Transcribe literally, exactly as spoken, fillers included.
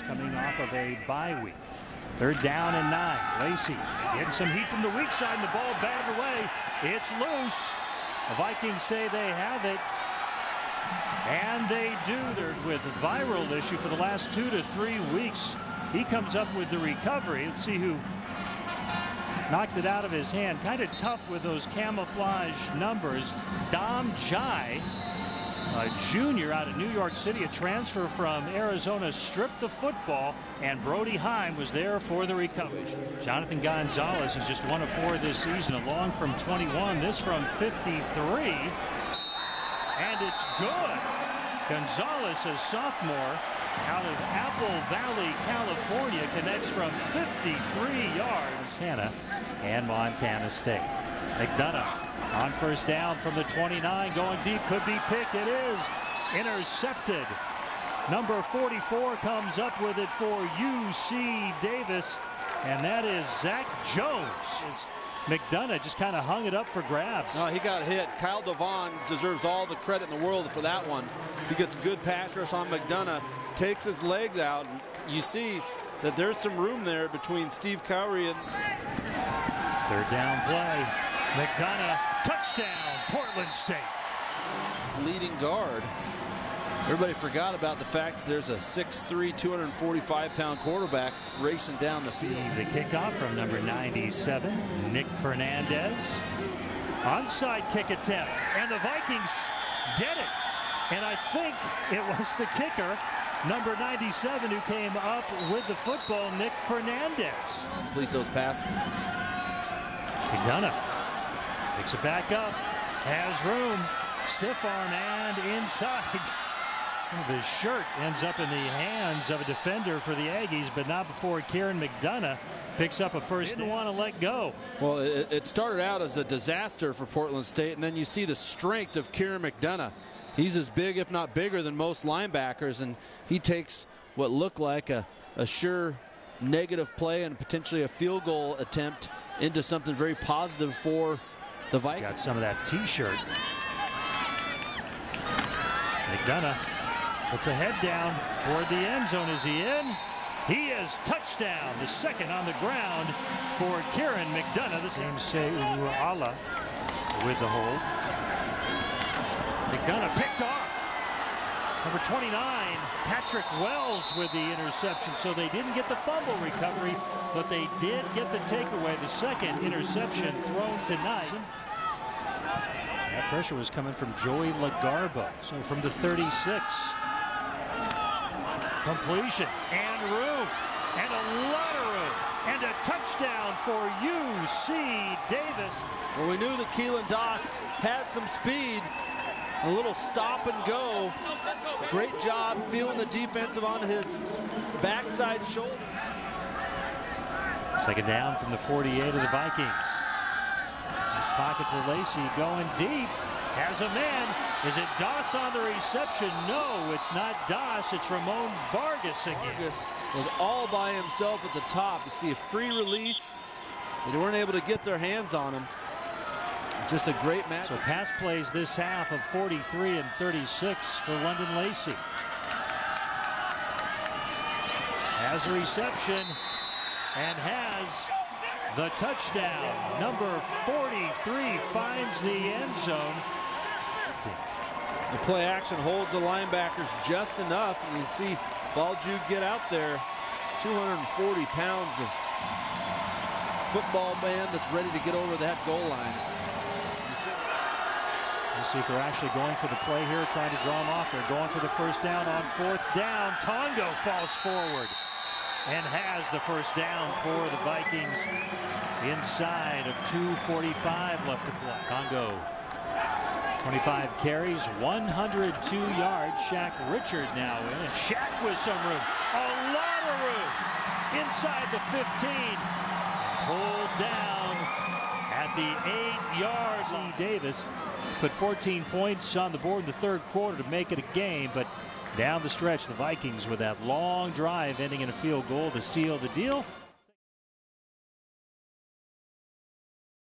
coming off of a bye week. Third down and nine. Lacy getting some heat from the weak side, and the ball batted away. It's loose. The Vikings say they have it. And they do. They're with a viral issue for the last two to three weeks. He comes up with the recovery. Let's see who knocked it out of his hand. Kind of tough with those camouflage numbers. Dom Jai, a junior out of New York City, a transfer from Arizona, stripped the football, and Brody Heim was there for the recovery. Jonathan Gonzalez is just one of four this season, a long from twenty-one, this from fifty-three. And it's good. Gonzalez, a sophomore out of Apple Valley, California, connects from fifty-three yards. Montana and Montana State. McDonagh on first down from the twenty-nine, going deep, could be picked. It is intercepted. Number forty-four comes up with it for U C Davis, and that is Zach Jones. McDonagh just kind of hung it up for grabs. No, he got hit. Kyle Devon deserves all the credit in the world for that one. He gets a good pass rush on McDonagh, takes his legs out. You see that there's some room there between Steve Cowrie and... Third down play. McDonagh, touchdown, Portland State. Leading guard. Everybody forgot about the fact that there's a six three, two forty-five pound quarterback racing down the field. The kickoff from number ninety-seven, Nick Fernandez. Onside kick attempt, and the Vikings get it. And I think it was the kicker, number ninety-seven, who came up with the football, Nick Fernandez. Complete those passes. McDonagh picks it back up, has room, stiff arm, and inside. His shirt ends up in the hands of a defender for the Aggies, but not before Kieran McDonagh picks up a first. Didn't want to let go. Well, it, it started out as a disaster for Portland State, and then you see the strength of Kieran McDonagh. He's as big, if not bigger, than most linebackers, and he takes what looked like a, a sure negative play and potentially a field goal attempt into something very positive for the Vikings. Got some of that T-shirt. McDonagh puts a head down toward the end zone. Is he in? He is. Touchdown. The second on the ground for Kieran McDonagh. The same say Uruala with the hold. McDonagh picked off. Number twenty-nine, Patrick Wells with the interception. So they didn't get the fumble recovery, but they did get the takeaway. The second interception thrown tonight. That pressure was coming from Joey LaGarbo. So from the thirty-six. Completion and room, and a lot of room, and a touchdown for U C Davis. Well, we knew that Keelan Doss had some speed, a little stop and go. Great job feeling the defensive on his backside shoulder. Second down from the forty-eight of the Vikings. Nice pocket for Lacy, going deep. Has a man. Is it Doss on the reception? No, it's not Doss. It's Ramon Vargas again. Vargas was all by himself at the top. You see a free release. They weren't able to get their hands on him. Just a great match. So pass plays this half of forty-three and thirty-six for London Lacy. Has a reception and has the touchdown. Number forty-three finds the end zone. The play action holds the linebackers just enough, and you see Balju get out there. two hundred forty pounds of football man that's ready to get over that goal line. We'll see if they're actually going for the play here, trying to draw them off. They're going for the first down on fourth down. Tongo falls forward and has the first down for the Vikings inside of two forty-five left to play. Tongo. twenty-five carries, one hundred two yards. Shaq Richard now in, and Shaq with some room. A lot of room inside the fifteen. Pulled down at the eight yards. E. Davis put fourteen points on the board in the third quarter to make it a game, but down the stretch, the Vikings with that long drive ending in a field goal to seal the deal.